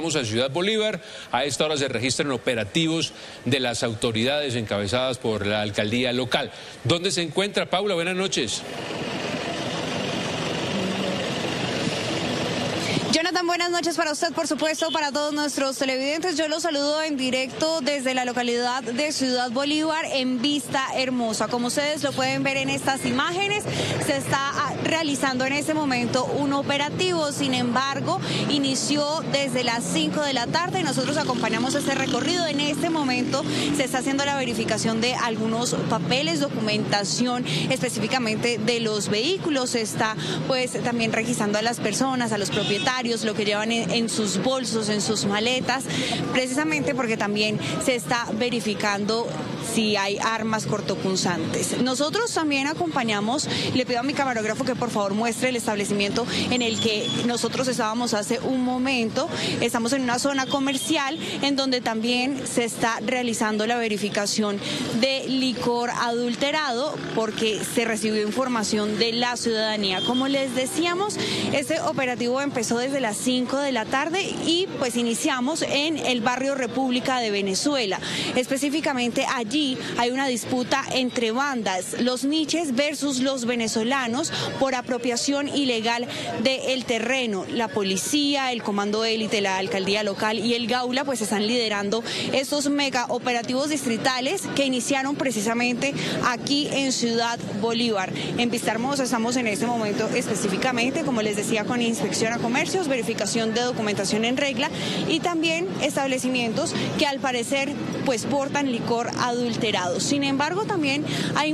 Estamos en Ciudad Bolívar. A esta hora se registran operativos de las autoridades encabezadas por la alcaldía local. ¿Dónde se encuentra Paula? Buenas noches. Jonathan, buenas noches para usted, por supuesto, para todos nuestros televidentes. Yo los saludo en directo desde la localidad de Ciudad Bolívar, en Vista Hermosa. Como ustedes lo pueden ver en estas imágenes, se está realizando en este momento un operativo. Sin embargo, inició desde las 5 de la tarde y nosotros acompañamos este recorrido. En este momento se está haciendo la verificación de algunos papeles, documentación específicamente de los vehículos. Se está también registrando a las personas, a los propietarios, lo que llevan en sus bolsos, en sus maletas, precisamente porque también se está verificando si hay armas cortopunzantes. Nosotros también acompañamos, le pido a mi camarógrafo que por favor muestre el establecimiento en el que nosotros estábamos hace un momento. Estamos en una zona comercial en donde también se está realizando la verificación de licor adulterado porque se recibió información de la ciudadanía. Como les decíamos, este operativo empezó desde las 5 de la tarde y pues iniciamos en el barrio República de Venezuela. Específicamente allí hay una disputa entre bandas, los niches versus los venezolanos por apropiación ilegal del terreno. La policía, el comando élite, la alcaldía local y el GAULA pues están liderando estos mega operativos distritales que iniciaron precisamente aquí en Ciudad Bolívar. En Vista Hermosa estamos en este momento específicamente, como les decía, con inspección a comercio, verificación de documentación en regla y también establecimientos que al parecer pues portan licor adulterado. Sin embargo, también hay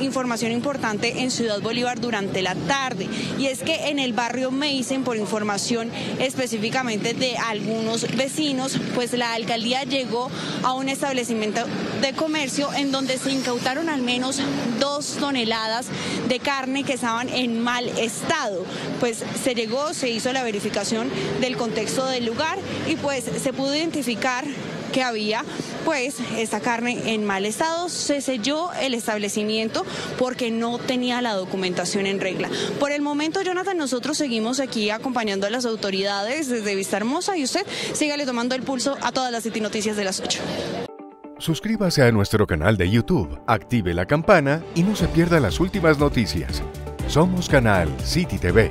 información importante en Ciudad Bolívar durante la tarde, y es que en el barrio Meissen, por información específicamente de algunos vecinos, pues la alcaldía llegó a un establecimiento de comercio en donde se incautaron al menos 2 toneladas de carne que estaban en mal estado. Pues se llegó, se hizo la verificación del contexto del lugar y pues se pudo identificar que había pues esta carne en mal estado. Se selló el establecimiento porque no tenía la documentación en regla. Por el momento, Jonathan, nosotros seguimos aquí acompañando a las autoridades desde Vista Hermosa y usted sígale tomando el pulso a todas las City Noticias de las 8. Suscríbase a nuestro canal de YouTube, active la campana y no se pierda las últimas noticias. Somos Canal City TV.